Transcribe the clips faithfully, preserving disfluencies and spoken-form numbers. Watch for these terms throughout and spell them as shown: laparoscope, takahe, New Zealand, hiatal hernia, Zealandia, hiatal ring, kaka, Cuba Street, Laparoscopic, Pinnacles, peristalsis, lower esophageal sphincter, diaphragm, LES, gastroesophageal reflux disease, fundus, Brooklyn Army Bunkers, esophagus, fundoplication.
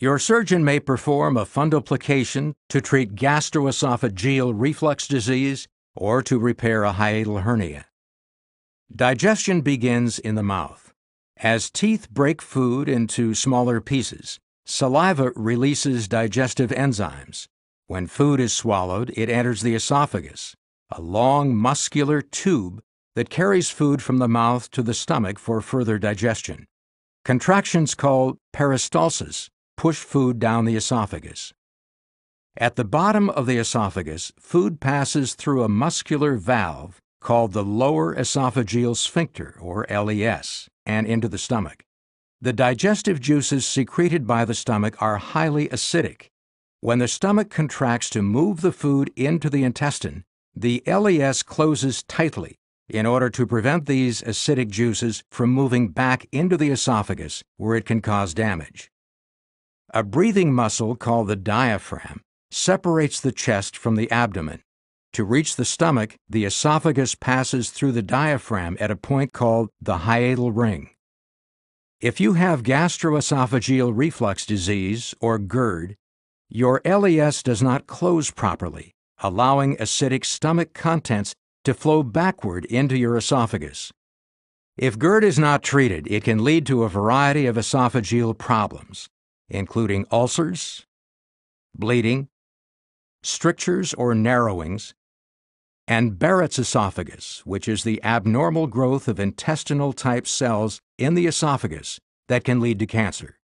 Your surgeon may perform a fundoplication to treat gastroesophageal reflux disease or to repair a hiatal hernia. Digestion begins in the mouth. As teeth break food into smaller pieces, saliva releases digestive enzymes. When food is swallowed, it enters the esophagus, a long muscular tube that carries food from the mouth to the stomach for further digestion. Contractions called peristalsis push food down the esophagus. At the bottom of the esophagus, food passes through a muscular valve called the lower esophageal sphincter, or L E S, and into the stomach. The digestive juices secreted by the stomach are highly acidic. When the stomach contracts to move the food into the intestine, the L E S closes tightly in order to prevent these acidic juices from moving back into the esophagus, where it can cause damage. A breathing muscle called the diaphragm separates the chest from the abdomen. To reach the stomach, the esophagus passes through the diaphragm at a point called the hiatal ring. If you have gastroesophageal reflux disease, or GERD, your L E S does not close properly, allowing acidic stomach contents to flow backward into your esophagus. If GERD is not treated, it can lead to a variety of esophageal problems, including ulcers, bleeding, strictures or narrowings, and Barrett's esophagus, which is the abnormal growth of intestinal-type cells in the esophagus that can lead to cancer.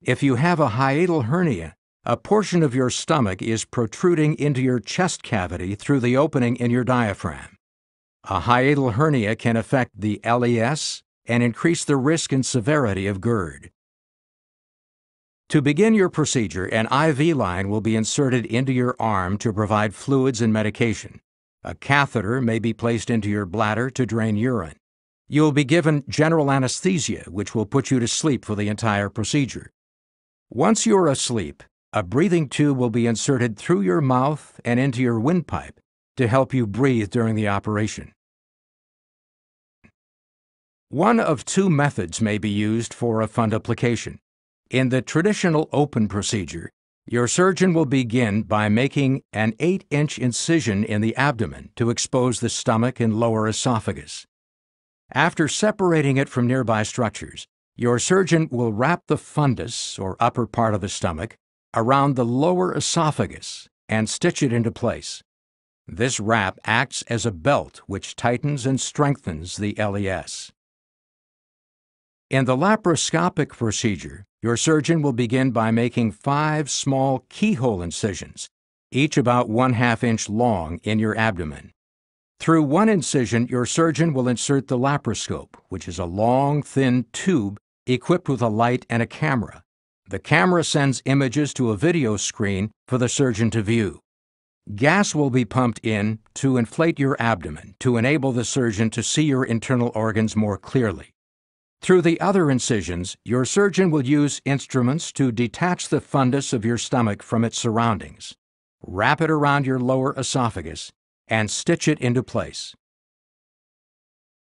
If you have a hiatal hernia, a portion of your stomach is protruding into your chest cavity through the opening in your diaphragm. A hiatal hernia can affect the L E S and increase the risk and severity of GERD. To begin your procedure, an I V line will be inserted into your arm to provide fluids and medication. A catheter may be placed into your bladder to drain urine. You will be given general anesthesia, which will put you to sleep for the entire procedure. Once you're asleep, a breathing tube will be inserted through your mouth and into your windpipe to help you breathe during the operation. One of two methods may be used for a fundoplication. In the traditional open procedure, your surgeon will begin by making an eight inch incision in the abdomen to expose the stomach and lower esophagus. After separating it from nearby structures, your surgeon will wrap the fundus, or upper part of the stomach, around the lower esophagus and stitch it into place. This wrap acts as a belt which tightens and strengthens the L E S. In the laparoscopic procedure, your surgeon will begin by making five small keyhole incisions, each about one half inch long, in your abdomen. Through one incision, your surgeon will insert the laparoscope, which is a long, thin tube equipped with a light and a camera. The camera sends images to a video screen for the surgeon to view. Gas will be pumped in to inflate your abdomen to enable the surgeon to see your internal organs more clearly. Through the other incisions, your surgeon will use instruments to detach the fundus of your stomach from its surroundings, wrap it around your lower esophagus, and stitch it into place.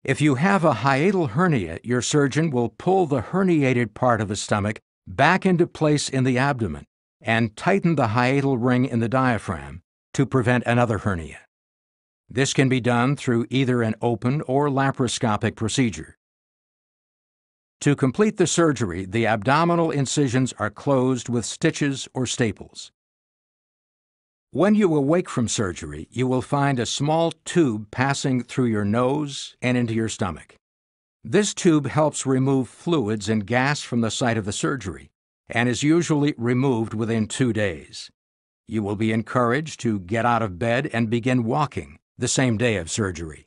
If you have a hiatal hernia, your surgeon will pull the herniated part of the stomach back into place in the abdomen and tighten the hiatal ring in the diaphragm to prevent another hernia. This can be done through either an open or laparoscopic procedure. To complete the surgery, the abdominal incisions are closed with stitches or staples. When you awake from surgery, you will find a small tube passing through your nose and into your stomach. This tube helps remove fluids and gas from the site of the surgery and is usually removed within two days. You will be encouraged to get out of bed and begin walking the same day of surgery.